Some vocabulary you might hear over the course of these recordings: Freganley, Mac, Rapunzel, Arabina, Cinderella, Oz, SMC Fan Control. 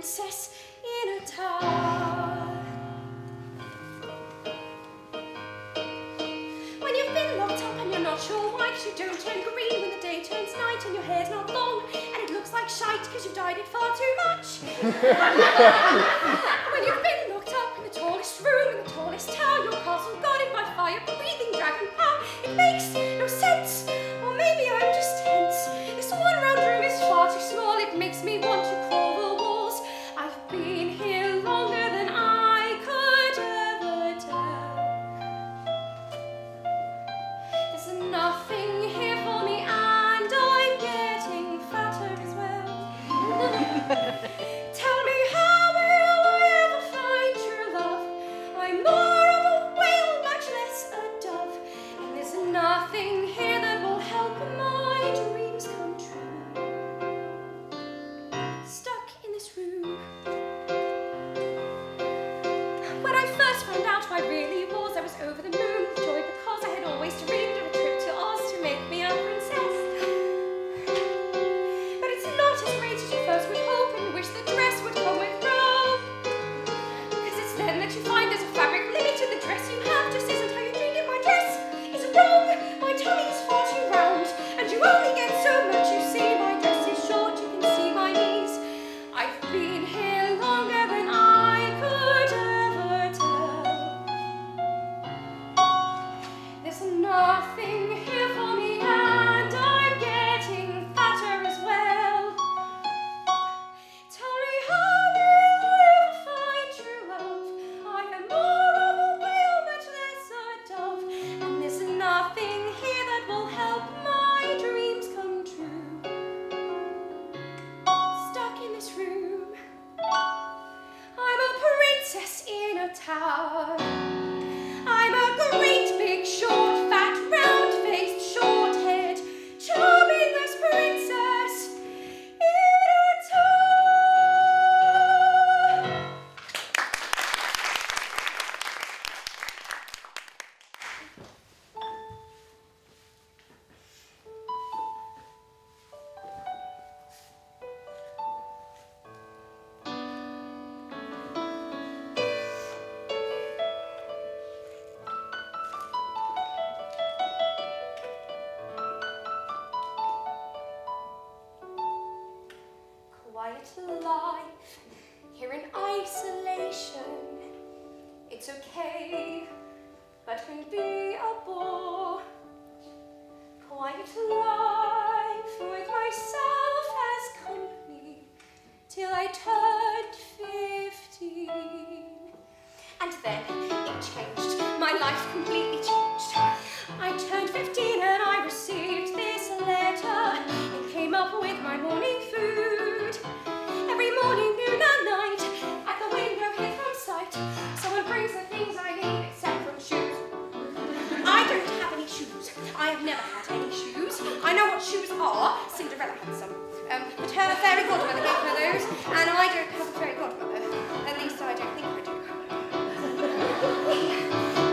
princess in a tower. When you've been locked up and you're not sure why, cause you don't turn green when the day turns night, and your hair's not long and it looks like shite cause you've dyed it far too much. When you've been locked up in the tallest room in the tallest tower, your castle guarded by fire, breathing dragon power, it makes no sense. Or maybe I'm just tense. This one round room is far too small, it makes me want to crawl the walls. I've been here longer than I could ever tell. There's nothing here for me and I'm getting fatter as well. Tell me, how will I ever find true love? I'm more of a whale, much less a dove. And there's nothing here that will help my dream. I really was. I was over the moon with joy because I had always dreamed of a trip to Oz to make me a princess. But it's not as great as you first would hope and wish the dress would come with robe. Because it's then that you find there's a fabric limit to the dress you have. Just isn't how you dreamed it. My dress is wrong. My tummy is far too round. And you only get so much, you see. My dress is short. You can see my knees. I've been here longer than I could ever tell. There's nothing here for me and I'm getting fatter as well. Tell me, how will I ever find true love? I am more of a whale, much less a dove. And there's nothing here that will help my dreams come true. Stuck in this room, I'm a princess in a tower. I'm a great big short. Life here in isolation, it's okay, but can be a bore. Quiet life with myself as company till I turned 15, and then it changed. My life completely changed. I turned 15 and I received this letter. It came up with my morning food. Every morning, noon and night, at the window hid from sight, someone brings the things I need except from shoes. I don't have any shoes. I have never had any shoes. I know what shoes are. Cinderella had some. But her fairy godmother gave her those, and I don't have a fairy godmother. At least I don't think I do.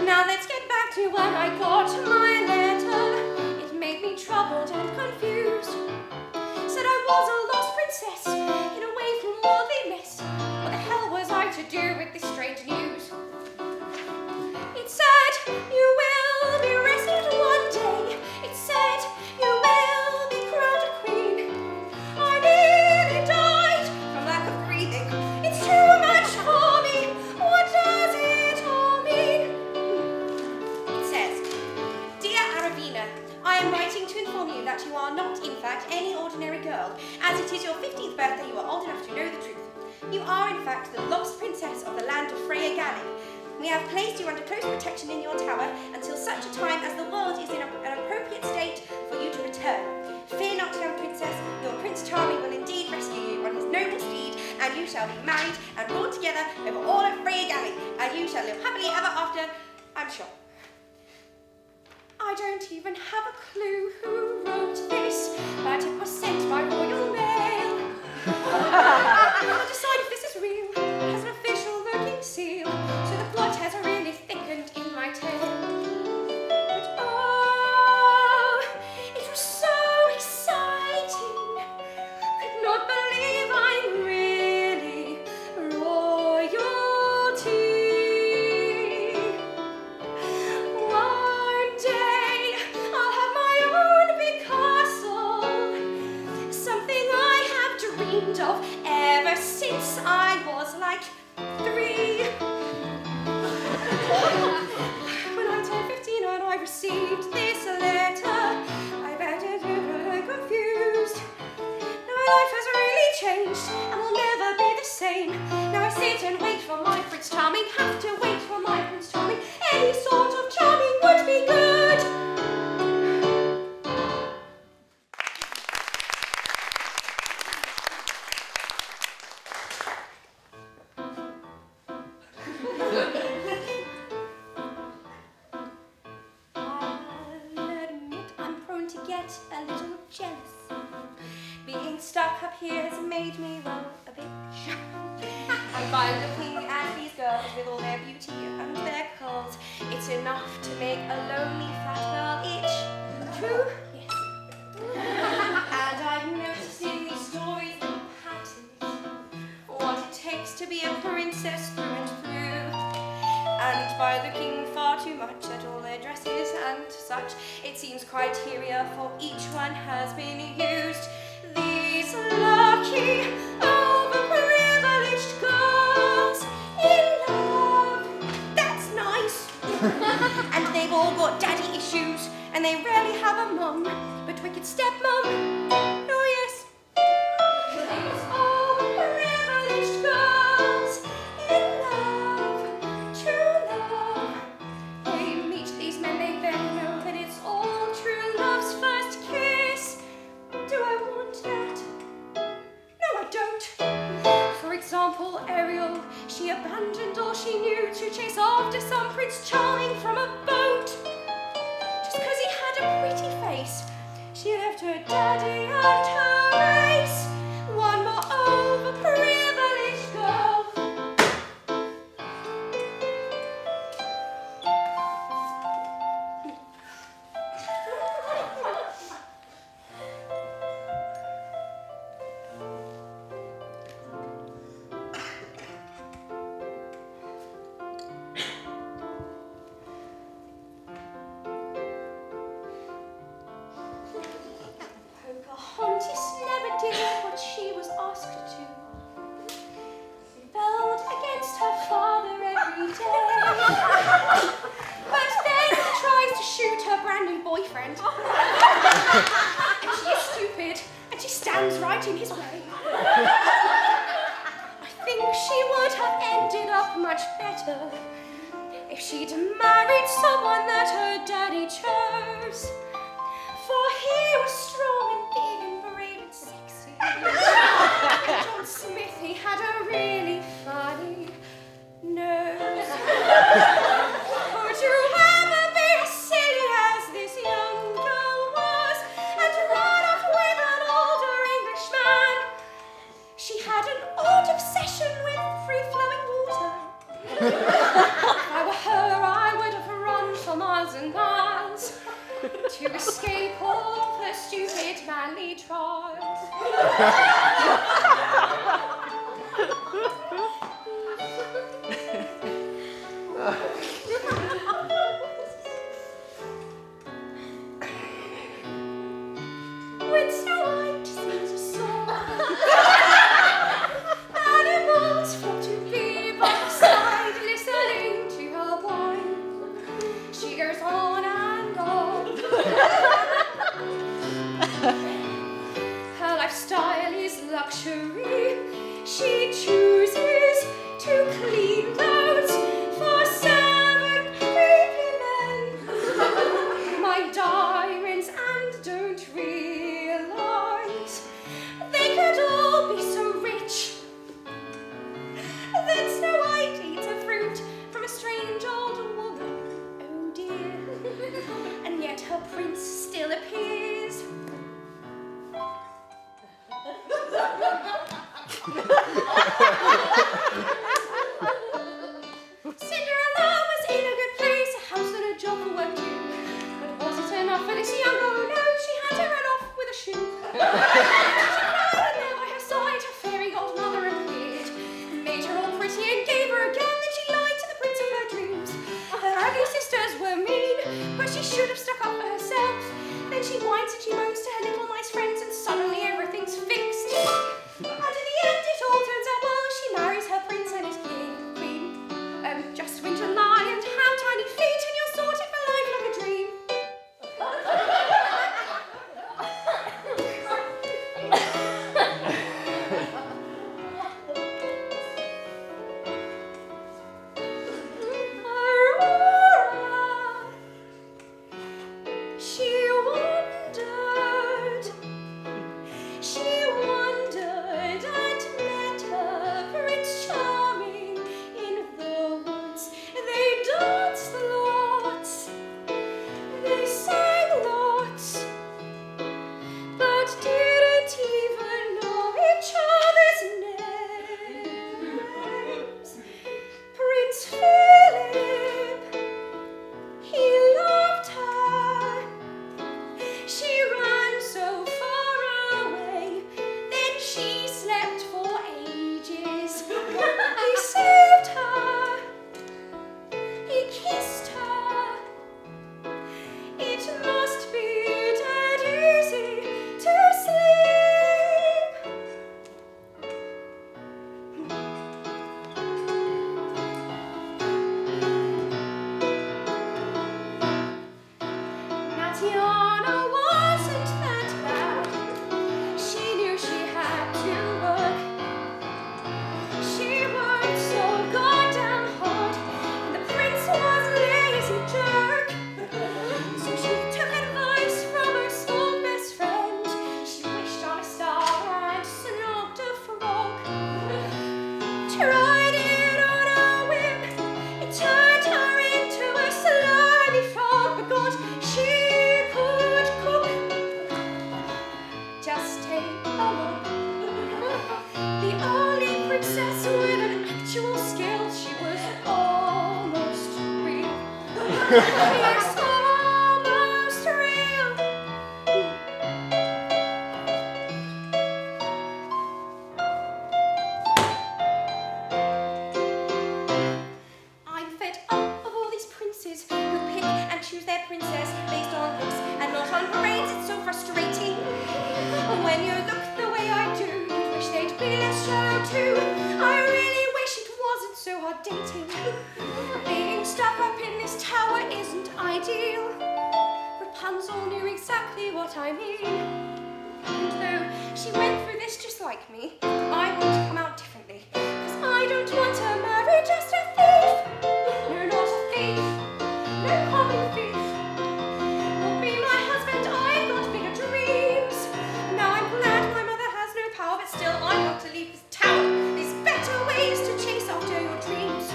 Now let's get back to when I got my letter. It made me troubled and confused. Said I was a lost princess, hid away from worldliness. What the hell was I to do with this strange news? It said, you will be rescued one day. It said, you will be crowned a queen. I nearly died from lack of breathing. It's too much for me. What does it all mean? It says, dear Arabina, I am writing to inform you that you are not, in fact, any ordinary girl. As it is your 15th birthday, you are old enough to know the truth. You are, in fact, the lost princess of the land of Freganley. We have placed you under close protection in your tower until such a time as the world is in an appropriate state for you to return. Fear not, young princess. Your Prince Charming will indeed rescue you on his noble steed, and you shall be married and born together over all of Freganley, and you shall live happily ever after, I'm sure. I don't even have a clue who wrote this, but it was sent by Royal Mail. I can't decide if this is real. It has an official looking seal, so the plot has really thickened in my tail. But oh, it was so exciting. I could not believe I really like 3. When I turned 15 and I received this letter, I bet it was confused. Now my life has really changed and will never be the same. Now I sit and wait for my Prince Charming, have to wait for my Prince Charming. Any sort of charming would be good. Stuck up here has made me look a bit shy. And by looking at these girls with all their beauty and their curls, it's enough to make a lonely fat girl itch. True? Yes. And I've noticed in these stories and patterns what it takes to be a princess through and through. And by looking far too much at all their dresses and such, it seems criteria for each one has been used. Lucky, overprivileged girls in love. That's nice. And they've all got daddy issues, and they rarely have a mum, but wicked stepmum. Oh yes. These overprivileged girls in love, true love. They meet these men, they barely know that it's all true love's first kiss. Do I want that? Don't. For example, Ariel, she abandoned all she knew to chase after some Prince Charming from a boat. Just because he had a pretty face, she left her daddy and her race. One more overprivileged girl. Boyfriend. And she is stupid, and she stands right in his way. I think she would have ended up much better if she'd married someone that her daddy chose. For he was strong and big and brave and sexy. And John Smith, he had a really funny nose. If I were her, I would have run for miles and miles to escape all her stupid manly trials. When starlight seems a song, animals flock to be by the side. Her lifestyle is It's almost real. I'm fed up of all these princes who pick and choose their princess based on looks and not on parades. It's so frustrating. And when you look the way I do, you wish they'd be less shallow too. I really wish it wasn't so hard dating. Stuck up in this tower isn't ideal. Rapunzel knew exactly what I mean. And though she went through this just like me, I want to come out differently. Because I don't want to marry just a thief. No, not a thief. No common thief. You'll be my husband, I've got bigger dreams. Now I'm glad my mother has no power, but still I've got to leave this tower. There's better ways to chase after your dreams.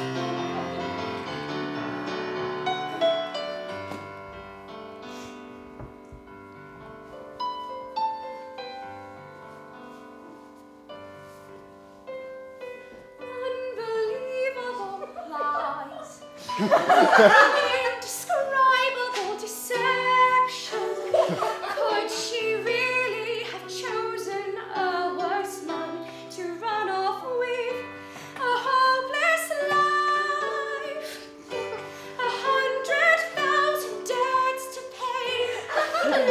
Indescribable deception. Could she really have chosen a worse man to run off with? A hopeless life, 100,000 debts to pay.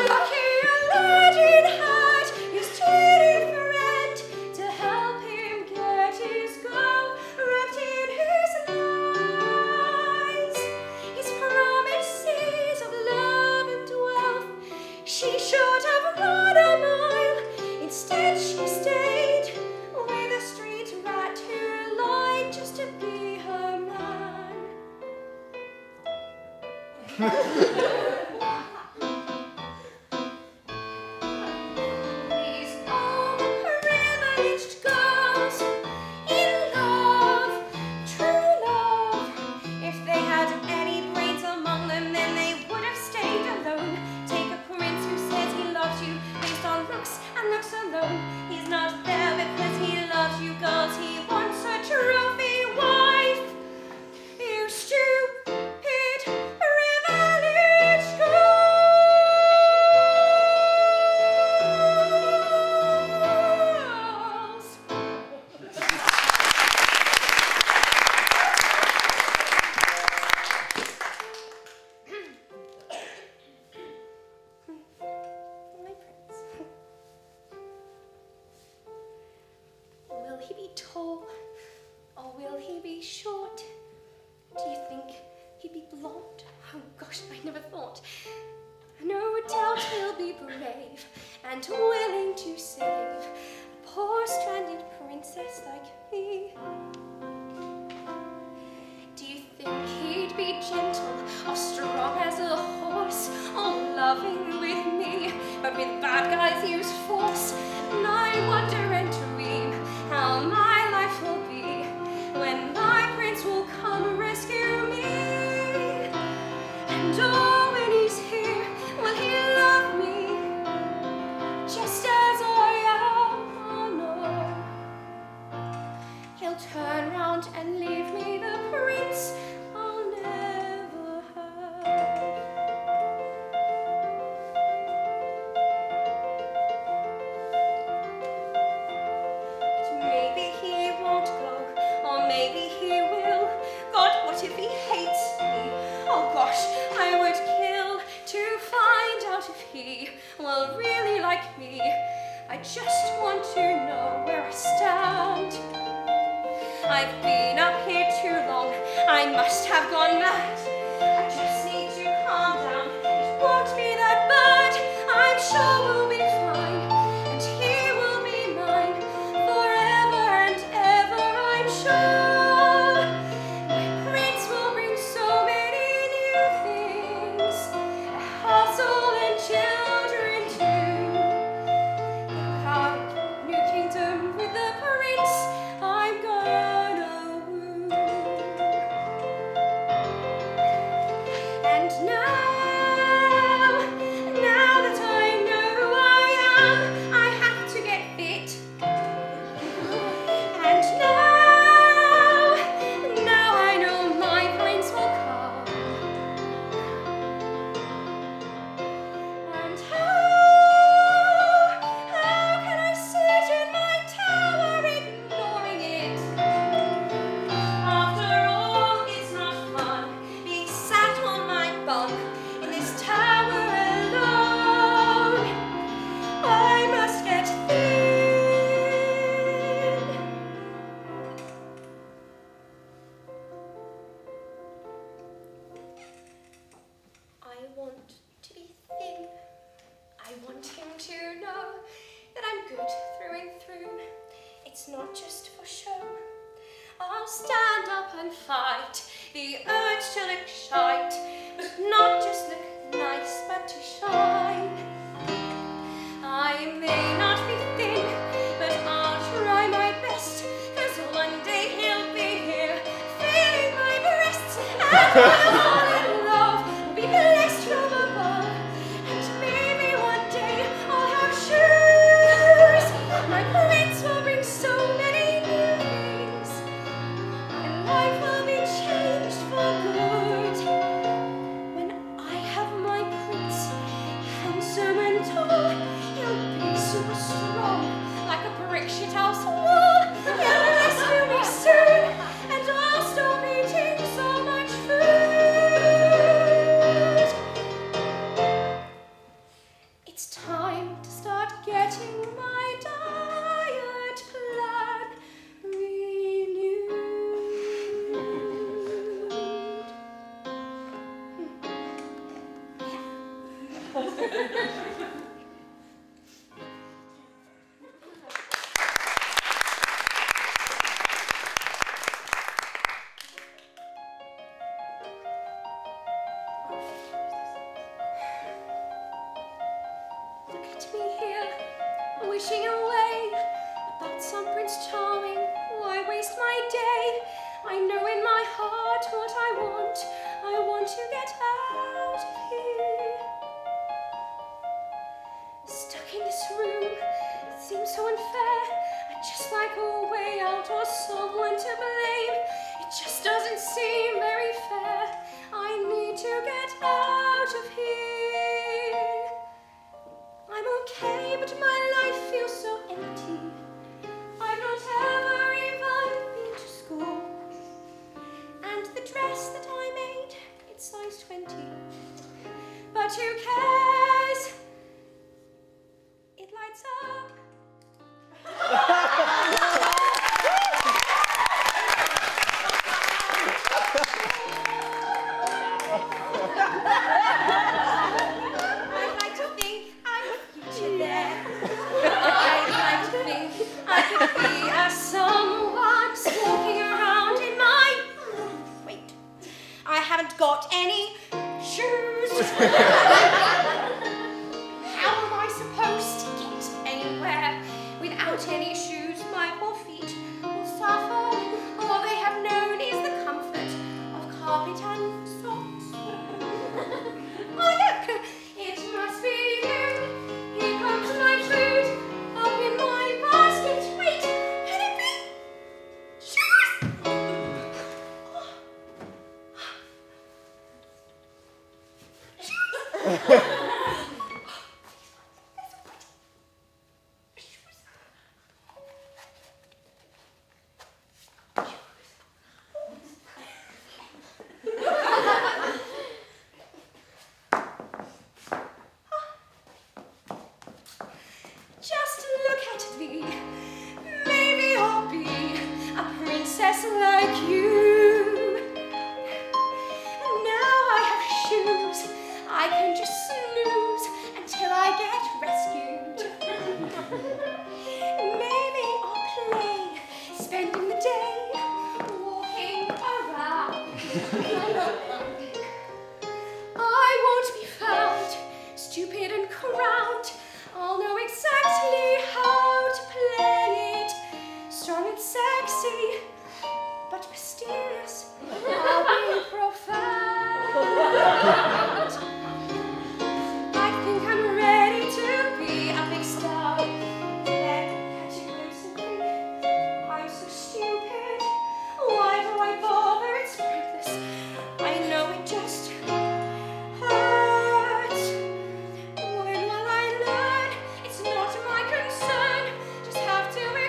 Lucky a lad in heart is cheating for rent to help him get his gold wrapped in his life. She should have run a mile, instead she stayed with a street rat who lied just to be her man. He's not there because he loves you girls. He wants a trophy wife. You stupid privileged girls. Will he be tall or will he be short? Do you think he'd be blonde? Oh gosh, I never thought. No doubt he'll be brave and willing to save a poor stranded princess like me. Do you think he'd be gentle or strong as a horse or loving with me? But with bad guys he was force, and I wonder and dream how my life will be when my prince will come rescue me. And oh, when he's here, will he love me just as I am? Oh no, he'll turn round and leave me the prince I'll never have. Maybe he won't go, or maybe he will. God, what if he hates me? Oh gosh, I would kill to find out if he will really like me. I just want to know where I stand. I've been up here too long, I must have gone mad. I just need to calm down, it won't be that bad. I'm sure we'll be fine, and he will be mine forever and ever, I'm sure. My prince will bring so many new things, a household and children too. Our new kingdom with the prince, I'm gonna stand up and fight the urge to look shite, but not just look nice, but to shine. I may not be thin, but I'll try my best, 'cause one day he'll be here, feeling my breasts, and I'll fall in love, be blessed from above, and maybe one day I'll have shoes. My plates will bring so many new things, and life will be changed for good, when I have my prince, handsome and tall. He'll be super strong, like a brick shit house wall. He'll rescue me soon, and I'll stop eating so much food. It's time to start getting my diet plan renewed. Wishing away about some Prince Charming, why waste my day? I know in my heart what I want to get out of here. Stuck in this room, it seems so unfair, I'd just like a way out or someone to blame. It just doesn't seem very fair, I need to get out of here. I'm okay, but my life feels so empty. I've not ever even been to school, and the dress that I made, it's size 20. But who cares? It lights up. Got any shoes? How am I supposed to get anywhere without any shoes? My poor feet will suffer. All they have known is the comfort of carpet and socks. Oh look, it must be noon. Here comes my food up in my basket. Wait, can it be shoes? Just look at me. Maybe I'll be a princess like you. Now I have shoes. I can just snooze until I get rescued. Maybe I'll play, spending the day walking around. I won't be found, stupid and crowned. I'll know exactly how to play it. Strong and sexy, but mysterious. I'll be profound.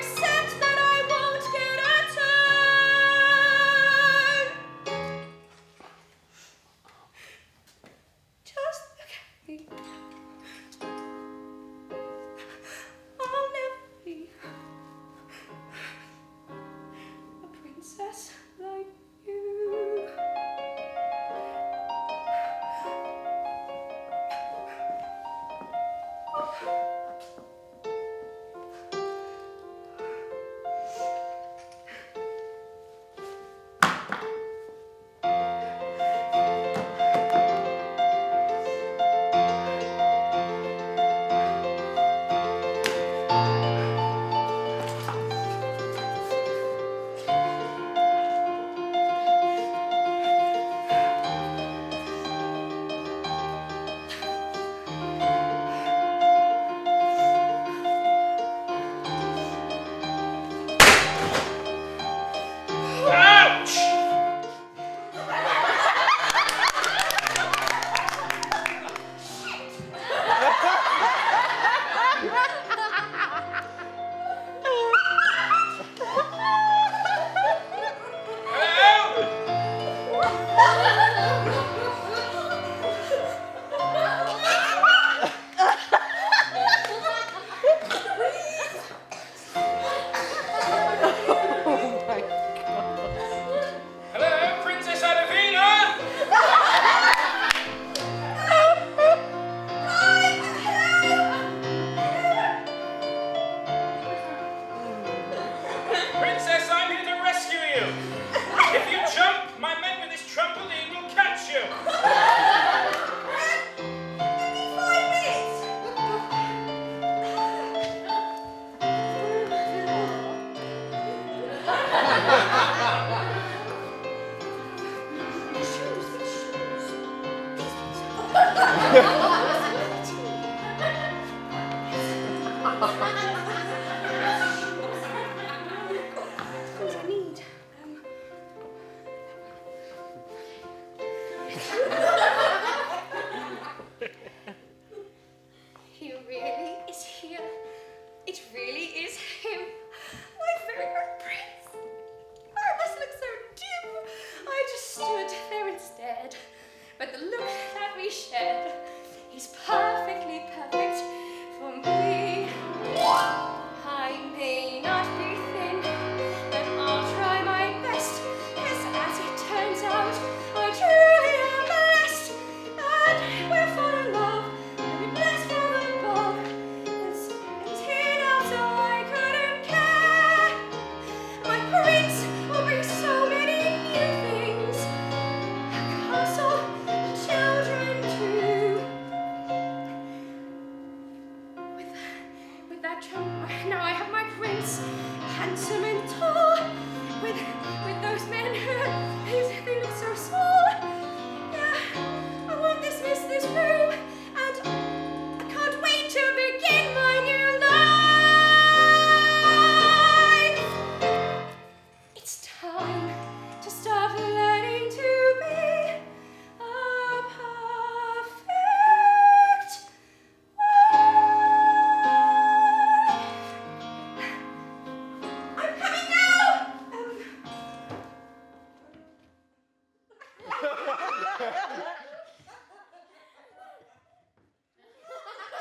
Accept that I won't get out. He really is here. It really is him. My favourite prince. I must look so dim. I just stood there instead. But the look that we shared is perfectly perfect for me. I may not be thin, but I'll try my best. Yes, as it turns out, I truly am blessed. And we'll fall in love, and be blessed from above. It's here now, so I couldn't care. My prince will bring so many new things. A castle and children too. With that trump, now I have my prince, handsome and tall. With those men who they look so small. Yeah, I won't dismiss this room, and I can't wait to begin my new life. It's time to start learning to be a perfect wife. I'm coming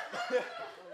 now!